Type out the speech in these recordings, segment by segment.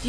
Do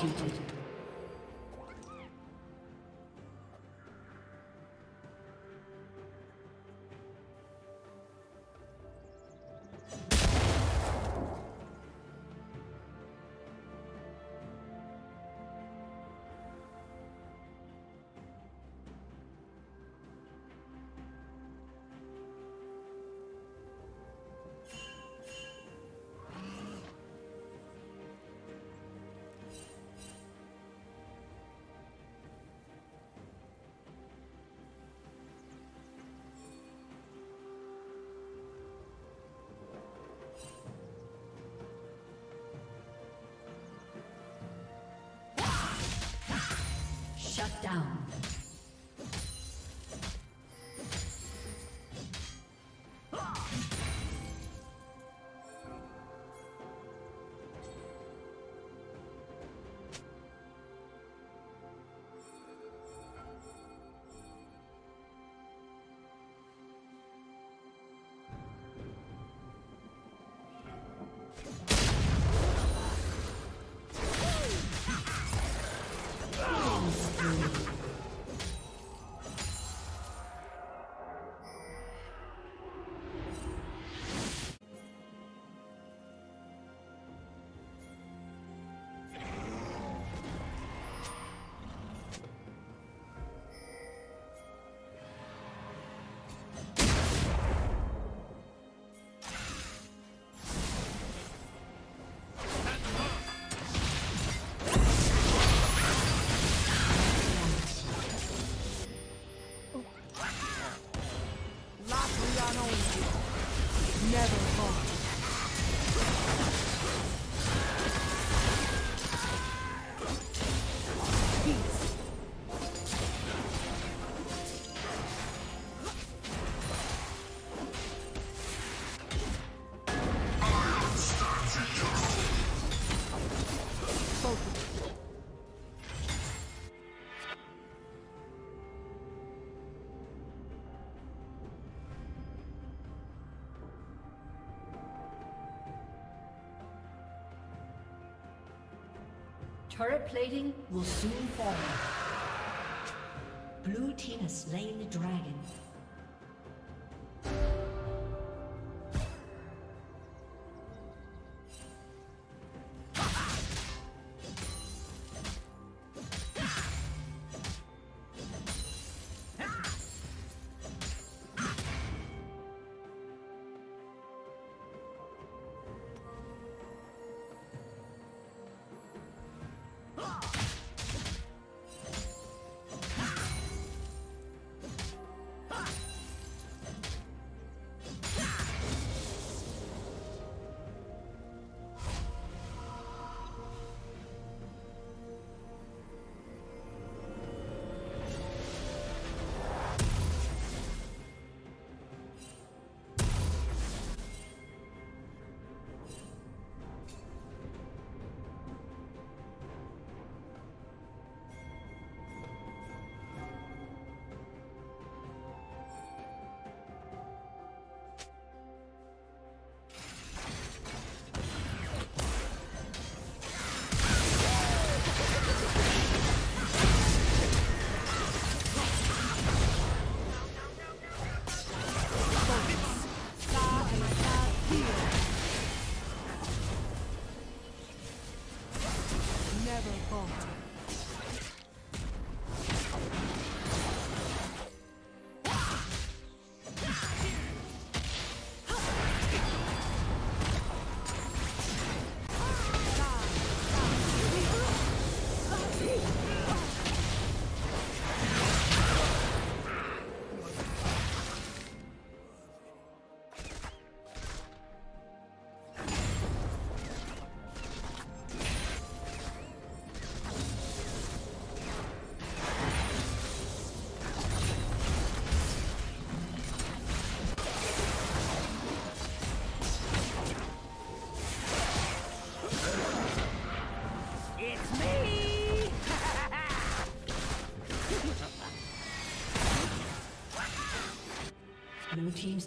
executed. Shut down. Turret plating will soon fall. Blue team has slain the dragon. Blue team's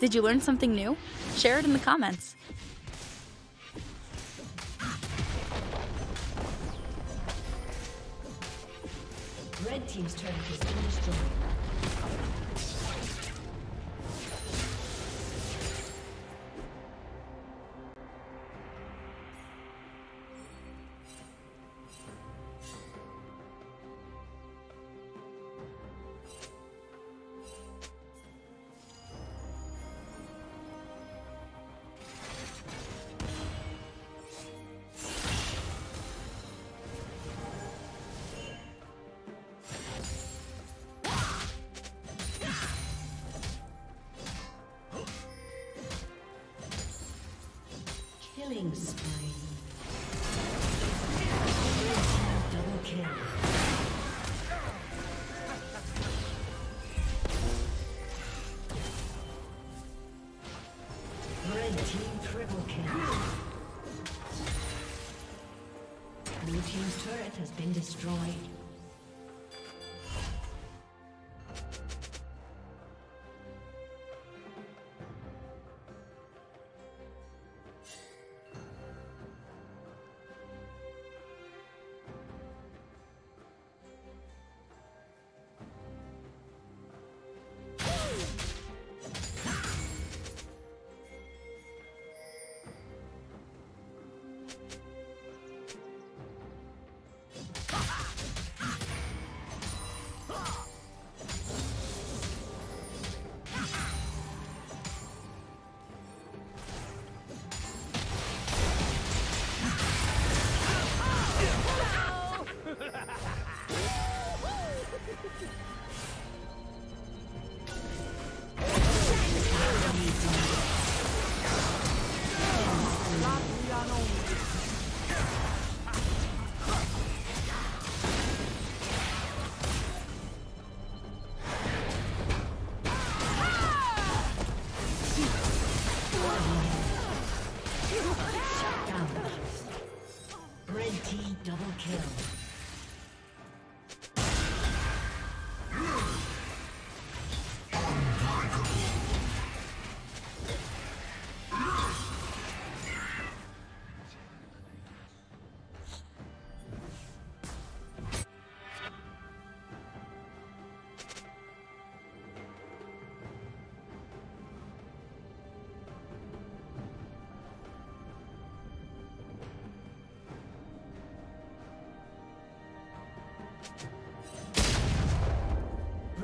Did you learn something new? Share it in the comments. Red team's turret has been destroyed. Killing spree. Double kill. Red team triple kill. Blue team's turret has been destroyed.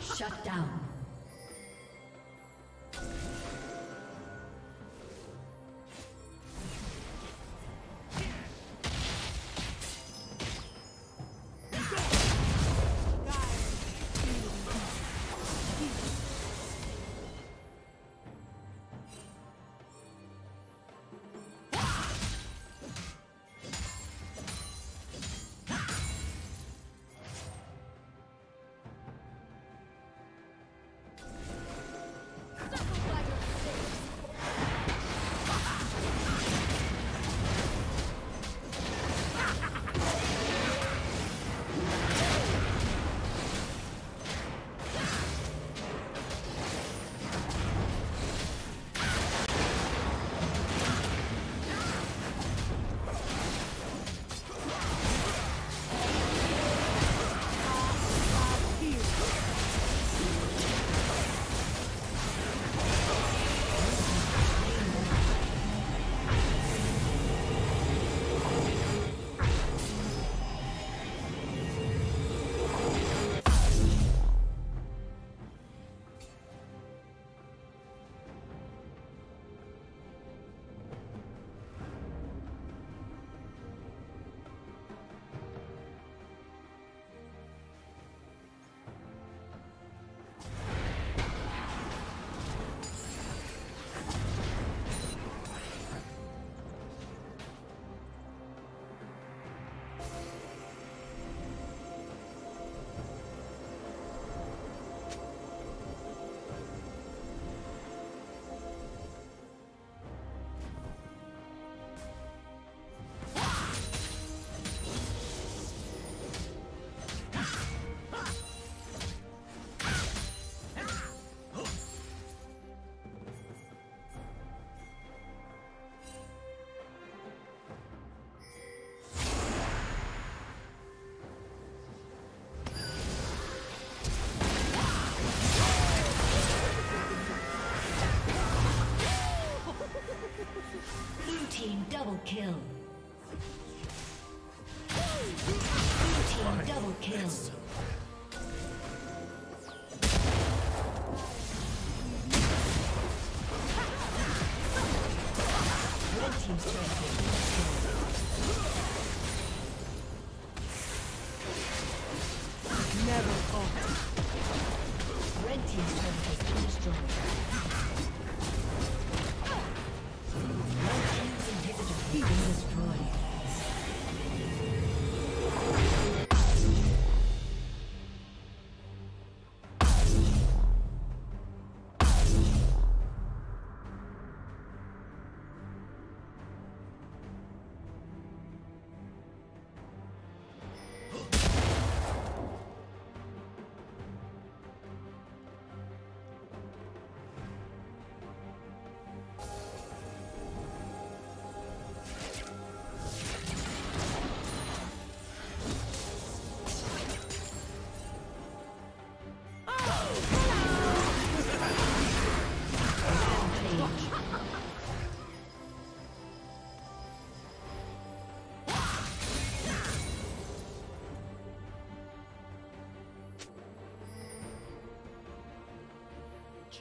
Shut down. kill. Blue team double kill. Red team's turret. Never fought. Red team's turret has been destroyed. He was destroyed.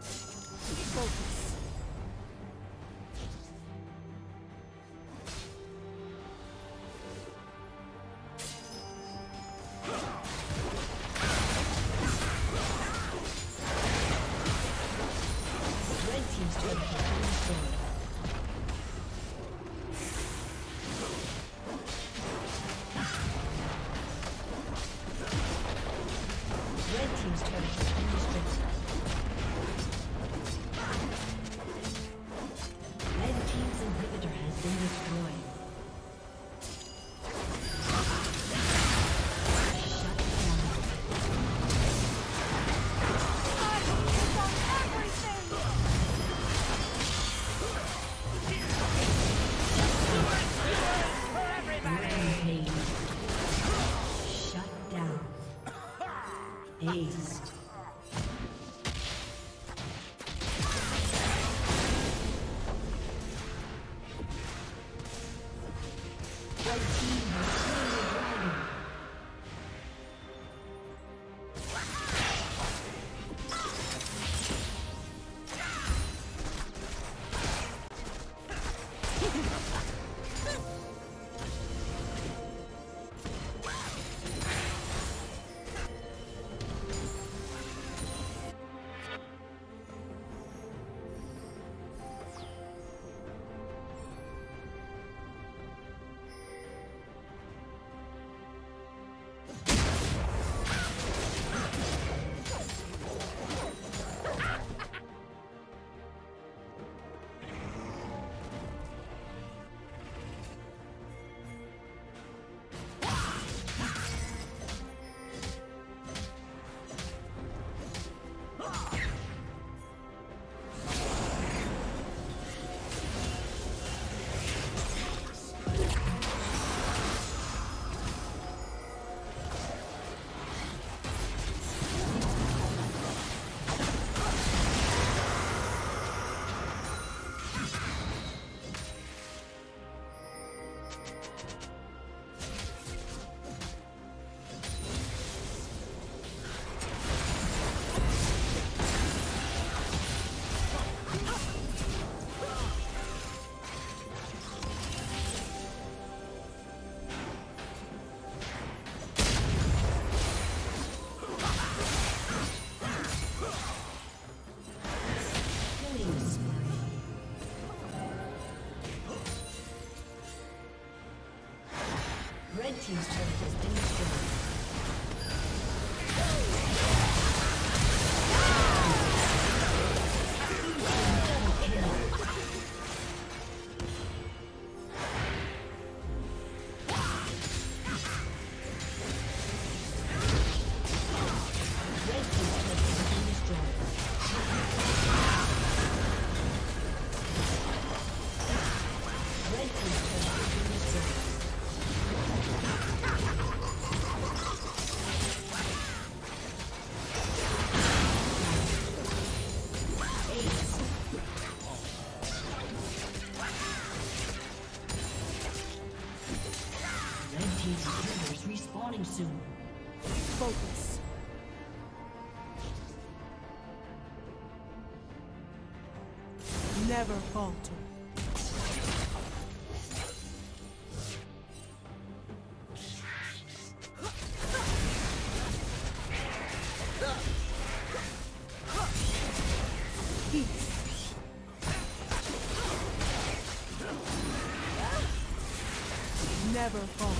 Focus. Red team's turret has been destroyed. Team's turret has been destroyed. Enemy defenders respawning soon. Focus. Never falter. Never fall.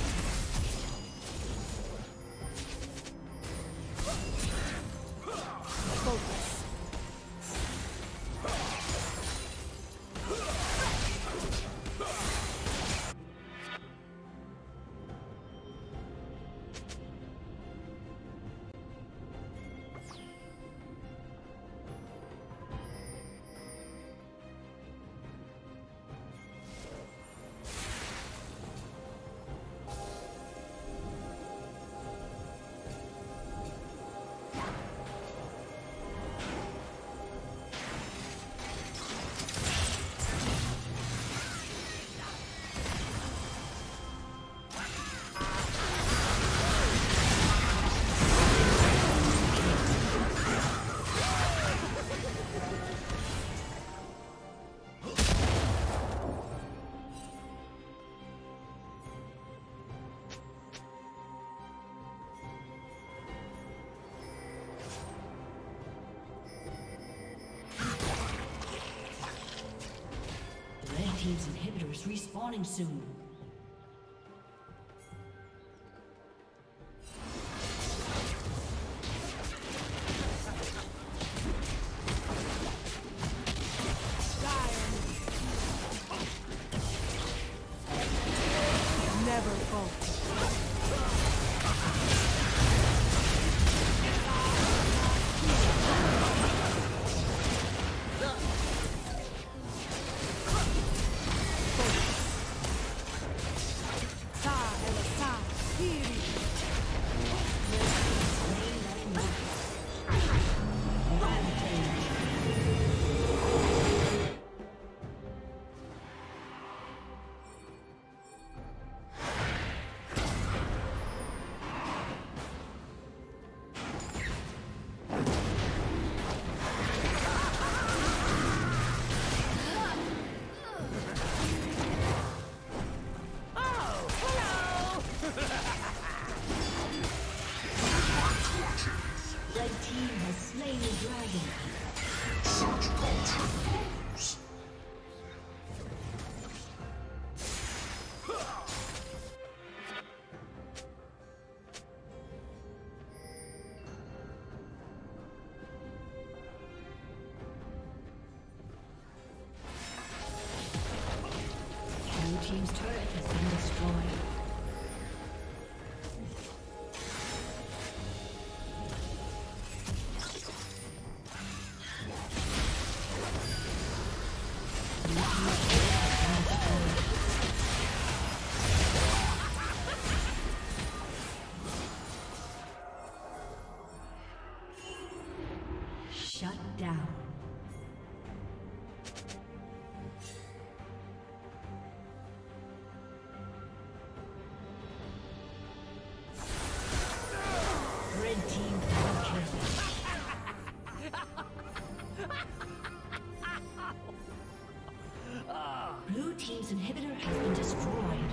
Team's inhibitors respawning soon. Team's turret has been destroyed. Blue team's inhibitor has been destroyed.